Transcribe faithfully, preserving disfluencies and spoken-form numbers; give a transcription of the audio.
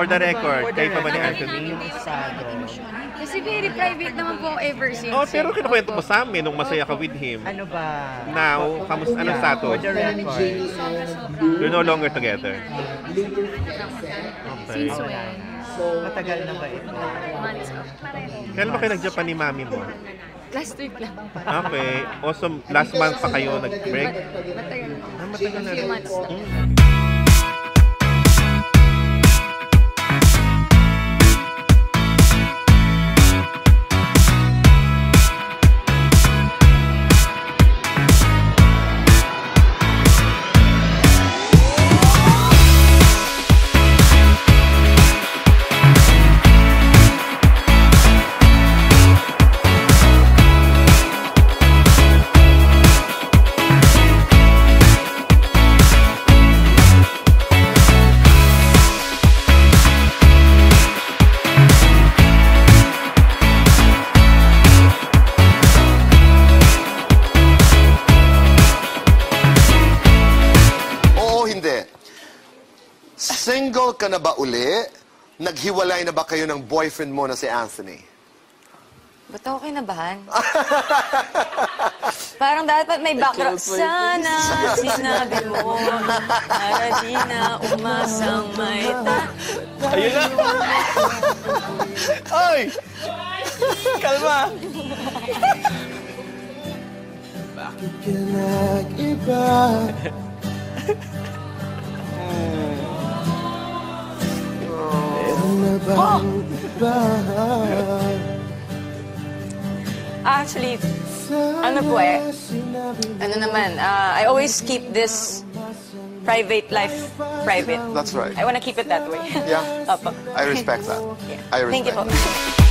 For the record, kayo pa ba ni Anthony? Kasi very private naman po ever since. Oh, pero kinakwento mo sa amin nung masaya ka with him. Ano ba? Now, kamusta? Anong status? You're no longer together. Since when? Matagal na ba ito? Kailan ba kayo nag-Japan ni mami mo? Last week lang. Okay. Awesome. Last month pa kayo nag-break? Matagal. Ah, matagal na rin. Months lang. Single ka na ba uli? Naghiwalay na ba kayo ng boyfriend mo na si Anthony? Ba't ako kinabahan? Parang dapat may background. Sana sinabi mo, para di na umasang may ta... Ayun na! Oy! Kalma! Bakit ka nag-iba? Oh! Actually, ano po eh, ano naman, uh, I always keep this private life private. That's right. I want to keep it that way. Yeah, I respect that. Yeah. I respect Thank you po.